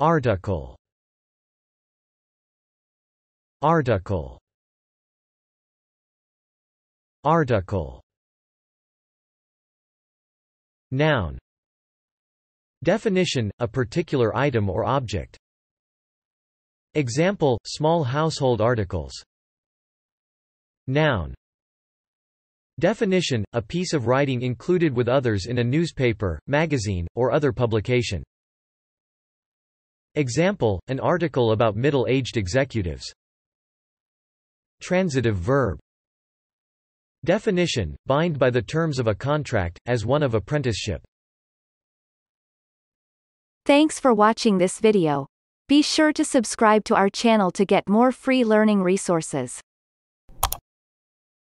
Article. Noun. Definition, a particular item or object. Example, small household articles. Noun. Definition, a piece of writing included with others in a newspaper, magazine, or other publication. Example, an article about middle-aged executives. Transitive verb. Definition, bind by the terms of a contract, as one of apprenticeship. Thanks for watching this video. Be sure to subscribe to our channel to get more free learning resources.